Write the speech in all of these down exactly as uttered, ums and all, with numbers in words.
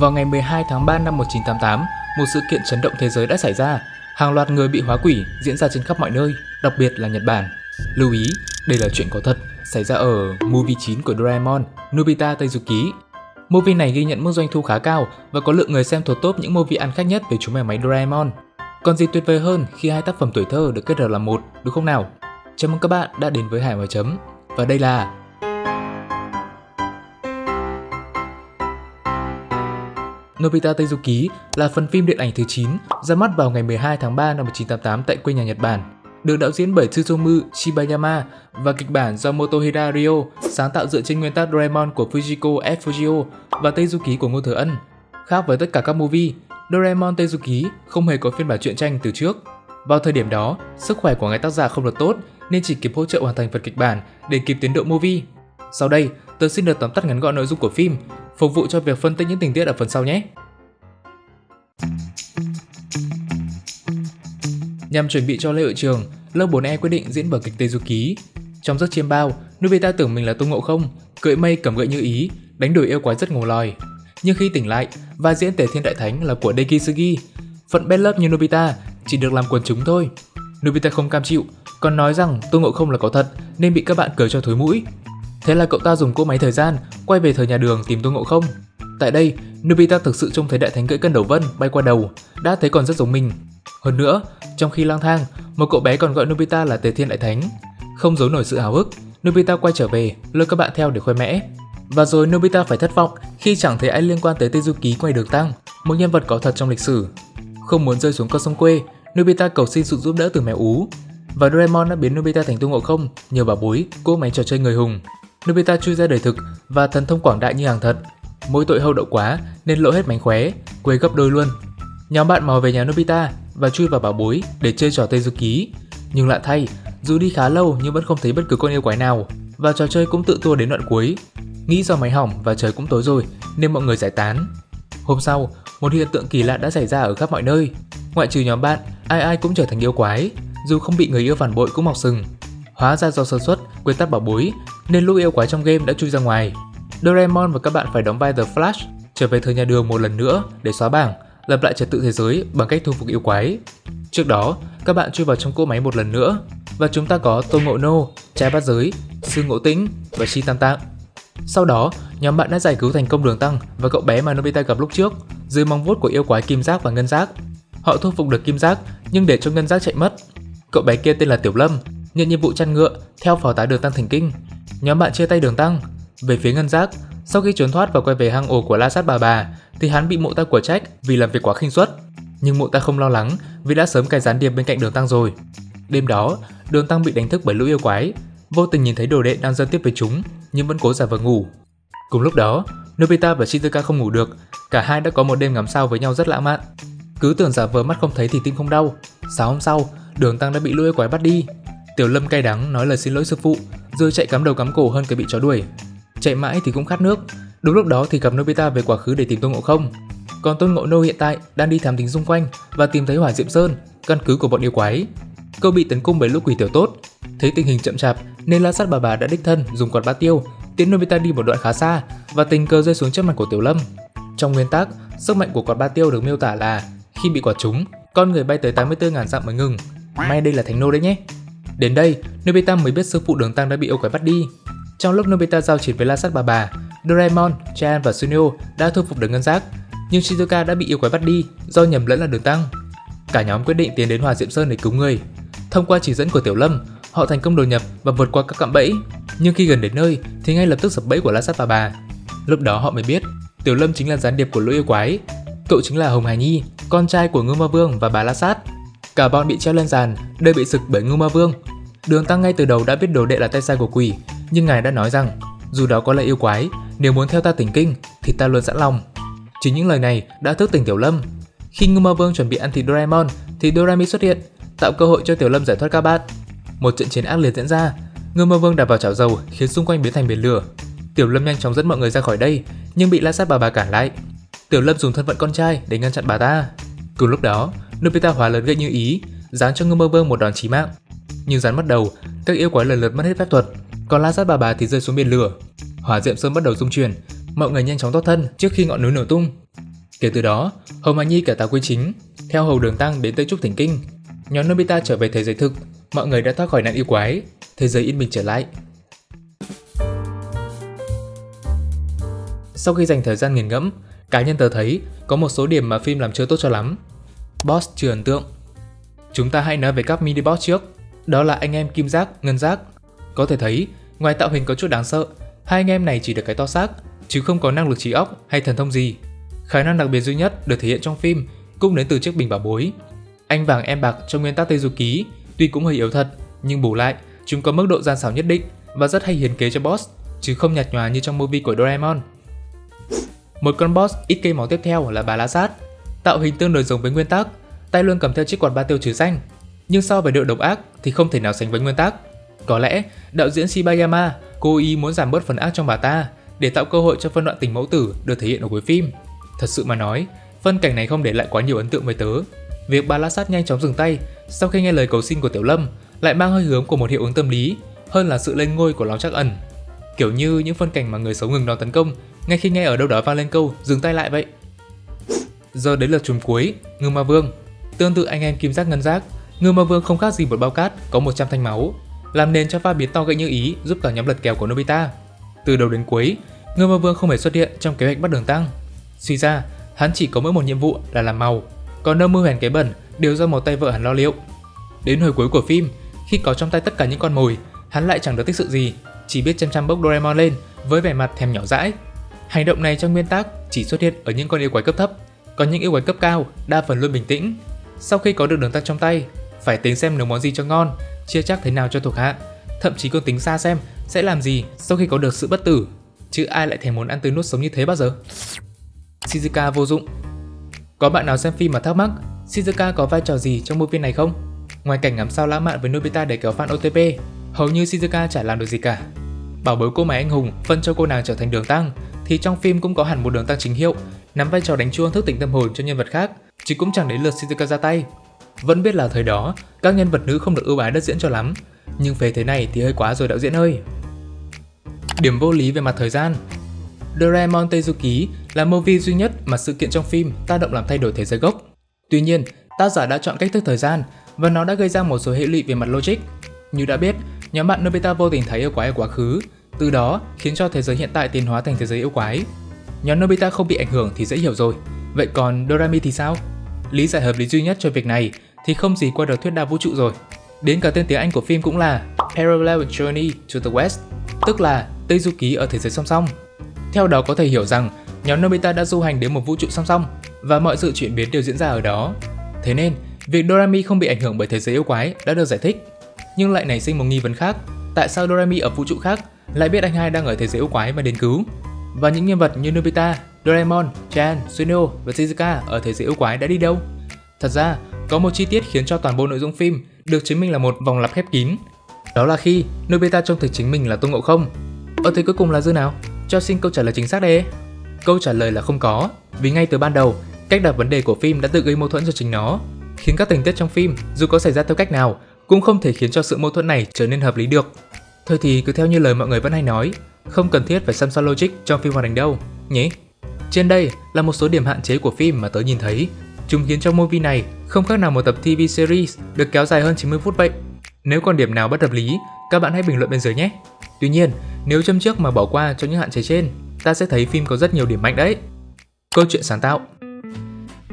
Vào ngày mười hai tháng ba năm một nghìn chín trăm tám mươi tám, một sự kiện chấn động thế giới đã xảy ra. Hàng loạt người bị hóa quỷ diễn ra trên khắp mọi nơi, đặc biệt là Nhật Bản. Lưu ý, đây là chuyện có thật, xảy ra ở movie chín của Doraemon, Nobita Tây Du Ký. Movie này ghi nhận mức doanh thu khá cao và có lượng người xem thuộc top những movie ăn khách nhất về chú mèo máy Doraemon. Còn gì tuyệt vời hơn khi hai tác phẩm tuổi thơ được kết hợp làm một, đúng không nào? Chào mừng các bạn đã đến với Hải Hỏi Chấm. Và đây là Nobita Tây Du Ký, là phần phim điện ảnh thứ chín ra mắt vào ngày mười hai tháng ba năm một nghìn chín trăm tám mươi tám tại quê nhà Nhật Bản, được đạo diễn bởi Tsutomu Shibayama và kịch bản do Motohira Ryo, sáng tạo dựa trên nguyên tác Doraemon của Fujiko F. Fujio và Tây Du Ký của Ngô Thừa Ân. Khác với tất cả các movie, Doraemon Tây Du Ký không hề có phiên bản truyện tranh từ trước. Vào thời điểm đó, sức khỏe của người tác giả không được tốt nên chỉ kịp hỗ trợ hoàn thành phần kịch bản để kịp tiến độ movie. Sau đây, tôi xin được tóm tắt ngắn gọn nội dung của phim, phục vụ cho việc phân tích những tình tiết ở phần sau nhé. Nhằm chuẩn bị cho lễ hội trường, lớp bốn E quyết định diễn vở kịch Tây Du Ký. Trong giấc chiêm bao, Nobita tưởng mình là Tôn Ngộ Không, cưỡi mây cầm gậy như ý, đánh đuổi yêu quái rất ngổ lòi. Nhưng khi tỉnh lại, vai diễn Tể Thiên Đại Thánh là của Dekisugi. Phận bad luck như Nobita chỉ được làm quần chúng thôi. Nobita không cam chịu, còn nói rằng Tôn Ngộ Không là có thật nên bị các bạn cười cho thối mũi. Thế là cậu ta dùng cỗ máy thời gian quay về thời nhà Đường tìm Tôn Ngộ Không. Tại đây, Nobita thực sự trông thấy Đại Thánh cưỡi cân đầu vân bay qua đầu, đã thấy còn rất giống mình. Hơn nữa, trong khi lang thang, một cậu bé còn gọi Nobita là Tề Thiên Đại Thánh. Không giấu nổi sự háo hức, Nobita quay trở về, lôi các bạn theo để khoe mẽ. Và rồi Nobita phải thất vọng khi chẳng thấy ai liên quan tới Tây Du Ký ngoài Đường Tăng, một nhân vật có thật trong lịch sử. Không muốn rơi xuống con sông quê, Nobita cầu xin sự giúp đỡ từ mèo ú. Và Doraemon đã biến Nobita thành Tôn Ngộ Không nhờ bảo bối, cỗ máy trò chơi người hùng. Nobita chui ra đời thực và thần thông quảng đại như hàng thật. Mỗi tội hậu đậu quá nên lộ hết mánh khóe, quê gấp đôi luôn. Nhóm bạn mò về nhà Nobita và chui vào bảo bối để chơi trò Tây Du Ký. Nhưng lạ thay, dù đi khá lâu nhưng vẫn không thấy bất cứ con yêu quái nào. Và trò chơi cũng tự tua đến đoạn cuối. Nghĩ do máy hỏng và trời cũng tối rồi nên mọi người giải tán. Hôm sau, một hiện tượng kỳ lạ đã xảy ra ở khắp mọi nơi. Ngoại trừ nhóm bạn, ai ai cũng trở thành yêu quái. Dù không bị người yêu phản bội cũng mọc sừng. Hóa ra do sơ suất, quên tắt bảo bối nên lũ yêu quái trong game đã chui ra ngoài. Doraemon và các bạn phải đóng vai The Flash, trở về thời nhà Đường một lần nữa để xóa bảng, lập lại trật tự thế giới bằng cách thu phục yêu quái. Trước đó, các bạn chui vào trong cỗ máy một lần nữa và chúng ta có Tôn Ngộ Nô, Trái Bát Giới, Sư Ngộ Tĩnh và Chi Tam Tạng. Sau đó, nhóm bạn đã giải cứu thành công Đường Tăng và cậu bé mà Nobita gặp lúc trước dưới móng vuốt của yêu quái Kim Giác và Ngân Giác. Họ thu phục được Kim Giác nhưng để cho Ngân Giác chạy mất. Cậu bé kia tên là Tiểu Lâm, nhận nhiệm vụ chăn ngựa theo phó tá Đường Tăng thành kinh. Nhóm bạn chia tay Đường Tăng. Về phía Ngân Giác, sau khi trốn thoát và quay về hang ổ của La Sát Bà Bà thì hắn bị mụ ta của trách vì làm việc quá khinh suất. Nhưng mụ ta không lo lắng vì đã sớm cài gián điệp bên cạnh Đường Tăng rồi. Đêm đó, Đường Tăng bị đánh thức bởi lũ yêu quái, vô tình nhìn thấy đồ đệ đang giao tiếp với chúng nhưng vẫn cố giả vờ ngủ. Cùng lúc đó, Nobita và Shizuka không ngủ được, cả hai đã có một đêm ngắm sao với nhau rất lãng mạn. Cứ tưởng giả vờ mắt không thấy thì tim không đau. Sáng hôm sau, Đường Tăng đã bị lũ yêu quái bắt đi. Tiểu Lâm cay đắng nói lời xin lỗi sư phụ, rồi chạy cắm đầu cắm cổ hơn cái bị chó đuổi. Chạy mãi thì cũng khát nước. Đúng lúc đó thì gặp Nobita về quá khứ để tìm Tôn Ngộ Không. Còn Tôn Ngộ Nô hiện tại đang đi thám thính xung quanh và tìm thấy Hỏa Diệm Sơn, căn cứ của bọn yêu quái. Cậu bị tấn công bởi lũ quỷ tiểu tốt. Thấy tình hình chậm chạp nên La Sát Bà Bà đã đích thân dùng quạt bát tiêu tiến Nobita đi một đoạn khá xa và tình cờ rơi xuống trước mặt của Tiểu Lâm. Trong nguyên tác, sức mạnh của quạt bát tiêu được miêu tả là khi bị quạt trúng, con người bay tới tám mươi tư nghìn dặm mới ngừng. May đây là Thánh Nô đấy nhé. Đến đây, Nobita mới biết sư phụ Đường Tăng đã bị yêu quái bắt đi. Trong lúc Nobita giao chiến với La Sát Bà Bà, Doraemon, Chan và Suneo đã thu phục được Ngân Giác, nhưng Shizuka đã bị yêu quái bắt đi do nhầm lẫn là Đường Tăng. Cả nhóm quyết định tiến đến Hỏa Diệm Sơn để cứu người. Thông qua chỉ dẫn của Tiểu Lâm, họ thành công đột nhập và vượt qua các cạm bẫy. Nhưng khi gần đến nơi thì ngay lập tức sập bẫy của La Sát Bà Bà. Lúc đó họ mới biết Tiểu Lâm chính là gián điệp của lũ yêu quái. Cậu chính là Hồng Hài Nhi, con trai của Ngưu Ma Vương và bà La Sát. Cả bọn bị treo lên giàn, đời bị sực bởi Ngưu Ma Vương. Đường Tăng ngay từ đầu đã biết đồ đệ là tay sai của quỷ, nhưng ngài đã nói rằng dù đó có là yêu quái, nếu muốn theo ta thỉnh kinh thì ta luôn sẵn lòng. Chính những lời này đã thức tỉnh Tiểu Lâm. Khi Ngưu Ma Vương chuẩn bị ăn thịt Doraemon thì Dorami xuất hiện, tạo cơ hội cho Tiểu Lâm giải thoát các bạn. Một trận chiến ác liệt diễn ra, Ngưu Ma Vương đạp vào chảo dầu khiến xung quanh biến thành biển lửa. Tiểu Lâm nhanh chóng dẫn mọi người ra khỏi đây nhưng bị La Sát Bà Bà cản lại. Tiểu Lâm dùng thân phận con trai để ngăn chặn bà ta. Cùng lúc đó, Nobita hóa lớn gậy như ý, giáng cho Ngưu Ma Vương một đòn chí mạng. Nhưng giáng mất đầu, các yêu quái lần lượt mất hết phép thuật, còn La Sát Bà Bà thì rơi xuống biển lửa. Hỏa Diệm Sơn bắt đầu rung chuyển, mọi người nhanh chóng thoát thân trước khi ngọn núi nổ tung. Kể từ đó, Hồng Hài Nhi cải tạo quy chính, theo hầu Đường Tăng đến Tây Trúc Thỉnh Kinh. Nhóm Nobita trở về thế giới thực, mọi người đã thoát khỏi nạn yêu quái, thế giới yên bình trở lại. Sau khi dành thời gian nghiền ngẫm, cá nhân tớ thấy có một số điểm mà phim làm chưa tốt cho lắm. Boss chưa ấn tượng. Chúng ta hãy nói về các mini boss trước, đó là anh em Kim Giác, Ngân Giác. Có thể thấy, ngoài tạo hình có chút đáng sợ, hai anh em này chỉ được cái to xác, chứ không có năng lực trí óc hay thần thông gì. Khả năng đặc biệt duy nhất được thể hiện trong phim cũng đến từ chiếc bình bảo bối. Anh vàng em bạc trong nguyên tắc Tây Du Ký tuy cũng hơi yếu thật, nhưng bù lại, chúng có mức độ gian xảo nhất định và rất hay hiến kế cho boss, chứ không nhạt nhòa như trong movie của Doraemon. Một con boss ít cây máu tiếp theo là bà La Sát, tạo hình tương đối giống với nguyên tắc, tay luôn cầm theo chiếc quạt ba tiêu trừ xanh, nhưng so với độ độc ác thì không thể nào sánh với nguyên tắc. Có lẽ đạo diễn Shibayama cố ý muốn giảm bớt phần ác trong bà ta để tạo cơ hội cho phân đoạn tình mẫu tử được thể hiện ở cuối phim. Thật sự mà nói, phân cảnh này không để lại quá nhiều ấn tượng với tớ. Việc bà La Sát nhanh chóng dừng tay sau khi nghe lời cầu xin của Tiểu Lâm lại mang hơi hướng của một hiệu ứng tâm lý hơn là sự lên ngôi của lão Trác Ẩn. Kiểu như những phân cảnh mà người xấu ngừng đòn tấn công ngay khi nghe ở đâu đó vang lên câu dừng tay lại vậy. Giờ đến lượt chùm cuối, Ngưu Ma Vương. Tương tự anh em Kim Giác Ngân Giác, Ngưu Ma Vương không khác gì một bao cát có một trăm thanh máu, làm nền cho pha biến to gợi như ý giúp cả nhóm lật kèo của Nobita. Từ đầu đến cuối, Ngưu Ma Vương không hề xuất hiện trong kế hoạch bắt Đường Tăng. Suy ra, hắn chỉ có mỗi một nhiệm vụ là làm màu, còn âm mưu hèn kế bẩn đều do một tay vợ hắn lo liệu. Đến hồi cuối của phim, khi có trong tay tất cả những con mồi, hắn lại chẳng được tích sự gì, chỉ biết chăm chăm bốc Doraemon lên với vẻ mặt thèm nhỏ dãi. Hành động này trong nguyên tắc chỉ xuất hiện ở những con yêu quái cấp thấp, còn những yêu quái cấp cao đa phần luôn bình tĩnh. Sau khi có được Đường Tăng trong tay, phải tính xem nấu món gì cho ngon, chia chác thế nào cho thuộc hạ, thậm chí còn tính xa xem sẽ làm gì sau khi có được sự bất tử, chứ ai lại thèm muốn ăn tươi nuốt sống như thế bao giờ. Shizuka vô dụng. Có bạn nào xem phim mà thắc mắc Shizuka có vai trò gì trong movie này không? Ngoài cảnh ngắm sao lãng mạn với Nobita để kéo fan ô tê pê, hầu như Shizuka chả làm được gì cả. Bảo bối cô máy anh hùng phân cho cô nàng trở thành Đường Tăng, thì trong phim cũng có hẳn một Đường Tăng chính hiệu nắm vai trò đánh chuông thức tỉnh tâm hồn cho nhân vật khác, chứ cũng chẳng đến lượt Shizuka ra tay. Vẫn biết là thời đó các nhân vật nữ không được ưu ái đất diễn cho lắm, nhưng phế thế này thì hơi quá rồi đạo diễn ơi. Điểm vô lý về mặt thời gian. Doraemon Tây Du Ký là movie duy nhất mà sự kiện trong phim tác động làm thay đổi thế giới gốc. Tuy nhiên, tác giả đã chọn cách thức thời gian và nó đã gây ra một số hệ lụy về mặt logic. Như đã biết, nhóm bạn Nobita vô tình thấy yêu quái ở quá khứ, từ đó khiến cho thế giới hiện tại tiến hóa thành thế giới yêu quái. Nhóm Nobita không bị ảnh hưởng thì dễ hiểu rồi, vậy còn Dorami thì sao? Lý giải hợp lý duy nhất cho việc này thì không gì qua được thuyết đa vũ trụ rồi. Đến cả tên tiếng Anh của phim cũng là Parallel Journey to the West, tức là Tây Du Ký ở thế giới song song. Theo đó có thể hiểu rằng nhóm Nobita đã du hành đến một vũ trụ song song và mọi sự chuyển biến đều diễn ra ở đó. Thế nên, việc Dorami không bị ảnh hưởng bởi thế giới yêu quái đã được giải thích. Nhưng lại nảy sinh một nghi vấn khác, tại sao Dorami ở vũ trụ khác lại biết anh hai đang ở thế giới yêu quái và đến cứu? Và những nhân vật như Nobita, Doraemon, Chan, Suneo và Shizuka ở thế giới yêu quái đã đi đâu? Thật ra, có một chi tiết khiến cho toàn bộ nội dung phim được chứng minh là một vòng lặp khép kín. Đó là khi Nobita trông thấy chính mình là Tôn Ngộ Không. Ở thế cuối cùng là dư nào? Cho xin câu trả lời chính xác đây. Câu trả lời là không có, vì ngay từ ban đầu, cách đặt vấn đề của phim đã tự gây mâu thuẫn cho chính nó, khiến các tình tiết trong phim dù có xảy ra theo cách nào cũng không thể khiến cho sự mâu thuẫn này trở nên hợp lý được. Thôi thì cứ theo như lời mọi người vẫn hay nói, không cần thiết phải xăm xoa logic trong phim hoạt hình đâu, nhỉ? Trên đây là một số điểm hạn chế của phim mà tớ nhìn thấy, chúng khiến cho movie này không khác nào một tập ti vi series được kéo dài hơn chín mươi phút vậy. Nếu còn điểm nào bất hợp lý, các bạn hãy bình luận bên dưới nhé. Tuy nhiên, nếu châm trước mà bỏ qua cho những hạn chế trên, ta sẽ thấy phim có rất nhiều điểm mạnh đấy. Câu chuyện sáng tạo.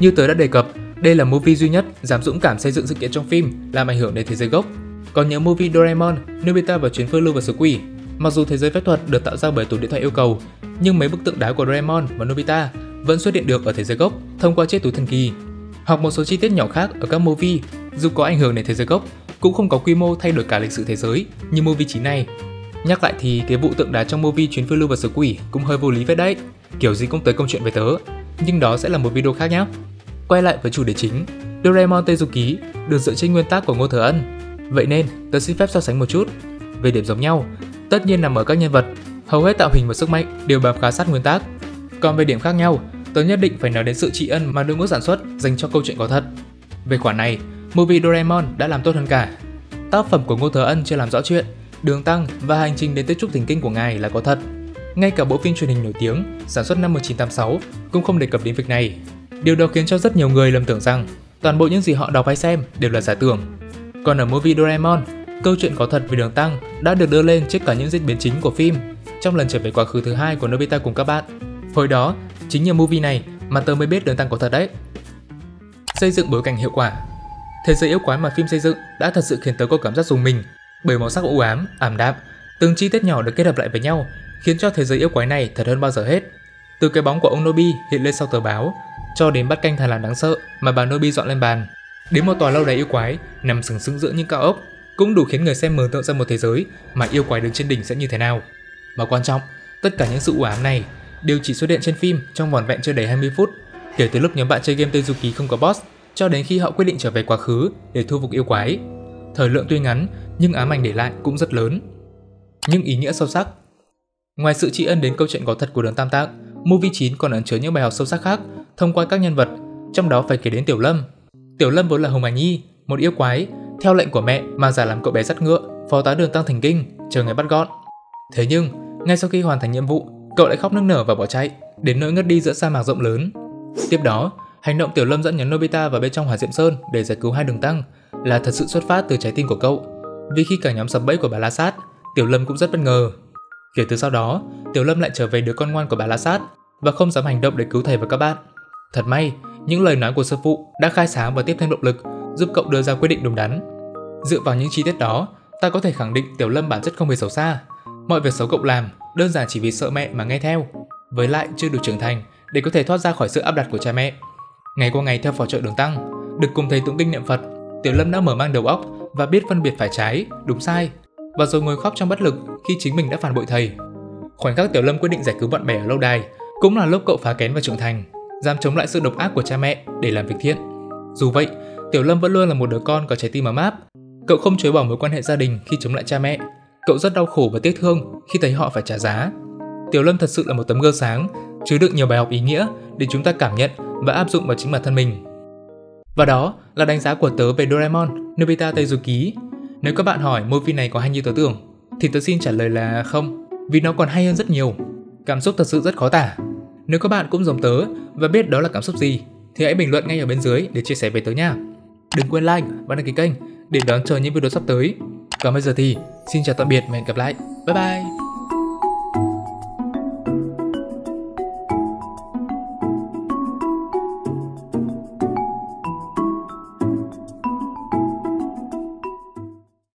Như tớ đã đề cập, đây là movie duy nhất dám dũng cảm xây dựng sự kiện trong phim làm ảnh hưởng đến thế giới gốc. Còn nhớ movie Doraemon, Nobita và chuyến phiêu lưu và sứ quỷ, mặc dù thế giới phép thuật được tạo ra bởi tủ điện thoại yêu cầu, nhưng mấy bức tượng đá của Doraemon và Nobita vẫn xuất hiện được ở thế giới gốc thông qua chiếc túi thần kỳ. Hoặc một số chi tiết nhỏ khác ở các movie dù có ảnh hưởng đến thế giới gốc cũng không có quy mô thay đổi cả lịch sử thế giới như movie chín này. Nhắc lại thì cái vụ tượng đá trong movie chuyến phiêu lưu và sứ quỷ cũng hơi vô lý vậy đấy, kiểu gì cũng tới công chuyện về tớ, nhưng đó sẽ là một video khác nhé. Quay lại với chủ đề chính, Doraemon Tây Du Ký được dựa trên nguyên tác của Ngô Thừa Ân, vậy nên tớ xin phép so sánh một chút. Về điểm giống nhau, tất nhiên nằm ở các nhân vật, hầu hết tạo hình và sức mạnh đều bám khá sát nguyên tác. Còn về điểm khác nhau, tớ nhất định phải nói đến sự tri ân mà đội ngũ sản xuất dành cho câu chuyện có thật. Về khoản này, movie Doraemon đã làm tốt hơn cả. Tác phẩm của Ngô Thừa Ân chưa làm rõ chuyện Đường Tăng và hành trình đến Tây Trúc Thỉnh Kinh của ngài là có thật. Ngay cả bộ phim truyền hình nổi tiếng sản xuất năm một nghìn chín trăm tám mươi sáu cũng không đề cập đến việc này. Điều đó khiến cho rất nhiều người lầm tưởng rằng toàn bộ những gì họ đọc hay xem đều là giả tưởng. Còn ở movie Doraemon, câu chuyện có thật về Đường Tăng đã được đưa lên trước cả những diễn biến chính của phim trong lần trở về quá khứ thứ hai của Nobita cùng các bạn. Hồi đó, chính nhờ movie này mà tớ mới biết Đường Tăng có thật đấy. Xây dựng bối cảnh hiệu quả. Thế giới yêu quái mà phim xây dựng đã thật sự khiến tớ có cảm giác rùng mình bởi màu sắc u ám, ảm đạm, từng chi tiết nhỏ được kết hợp lại với nhau khiến cho thế giới yêu quái này thật hơn bao giờ hết. Từ cái bóng của ông Nobi hiện lên sau tờ báo cho đến bát canh thằn lằn đáng sợ mà bà Nobi dọn lên bàn, đến một tòa lâu đài yêu quái nằm sừng sững giữa những cao ốc cũng đủ khiến người xem mường tượng ra một thế giới mà yêu quái đứng trên đỉnh sẽ như thế nào. Mà quan trọng, tất cả những sự u ám này đều chỉ xuất hiện trên phim trong vỏn vẹn chưa đầy hai mươi phút, kể từ lúc nhóm bạn chơi game Tây Du Ký không có boss cho đến khi họ quyết định trở về quá khứ để thu phục yêu quái. Thời lượng tuy ngắn nhưng ám ảnh để lại cũng rất lớn, nhưng ý nghĩa sâu sắc. Ngoài sự tri ân đến câu chuyện có thật của Đường Tam Tạng, movie chín còn ẩn chứa những bài học sâu sắc khác thông qua các nhân vật, trong đó phải kể đến Tiểu Lâm. Tiểu Lâm vốn là Hồng Hài Nhi, một yêu quái theo lệnh của mẹ mà giả làm cậu bé dắt ngựa phó tá Đường Tăng thành kinh chờ ngày bắt gọn. Thế nhưng ngay sau khi hoàn thành nhiệm vụ, cậu lại khóc nức nở và bỏ chạy đến nỗi ngất đi giữa sa mạc rộng lớn. Tiếp đó, hành động Tiểu Lâm dẫn nhóm Nobita vào bên trong Hỏa Diệm Sơn để giải cứu hai Đường Tăng là thật sự xuất phát từ trái tim của cậu, vì khi cả nhóm sập bẫy của bà La Sát, Tiểu Lâm cũng rất bất ngờ. Kể từ sau đó, Tiểu Lâm lại trở về đứa con ngoan của bà La Sát và không dám hành động để cứu thầy và các bạn. Thật may, những lời nói của sư phụ đã khai sáng và tiếp thêm động lực giúp cậu đưa ra quyết định đúng đắn. Dựa vào những chi tiết đó, ta có thể khẳng định Tiểu Lâm bản chất không hề xấu xa. Mọi việc xấu cậu làm đơn giản chỉ vì sợ mẹ mà nghe theo, với lại chưa đủ trưởng thành để có thể thoát ra khỏi sự áp đặt của cha mẹ. Ngày qua ngày theo phò trợ Đường Tăng, được cùng thầy tụng kinh niệm Phật, Tiểu Lâm đã mở mang đầu óc và biết phân biệt phải trái, đúng sai, và rồi ngồi khóc trong bất lực khi chính mình đã phản bội thầy. Khoảnh khắc Tiểu Lâm quyết định giải cứu bạn bè ở lâu đài cũng là lúc cậu phá kén và trưởng thành, dám chống lại sự độc ác của cha mẹ để làm việc thiện. Dù vậy, Tiểu Lâm vẫn luôn là một đứa con có trái tim ấm áp. Cậu không chối bỏ mối quan hệ gia đình khi chống lại cha mẹ. Cậu rất đau khổ và tiếc thương khi thấy họ phải trả giá. Tiểu Lâm thật sự là một tấm gương sáng, chứa đựng nhiều bài học ý nghĩa để chúng ta cảm nhận và áp dụng vào chính bản thân mình. Và đó là đánh giá của tớ về Doraemon, Nobita Tây Du Ký. Nếu các bạn hỏi movie này có hay như tớ tưởng, thì tớ xin trả lời là không, vì nó còn hay hơn rất nhiều. Cảm xúc thật sự rất khó tả. Nếu các bạn cũng giống tớ và biết đó là cảm xúc gì, thì hãy bình luận ngay ở bên dưới để chia sẻ với tớ nha. Đừng quên like và đăng ký kênh để đón chờ những video sắp tới. Còn bây giờ thì xin chào tạm biệt và hẹn gặp lại. Bye bye!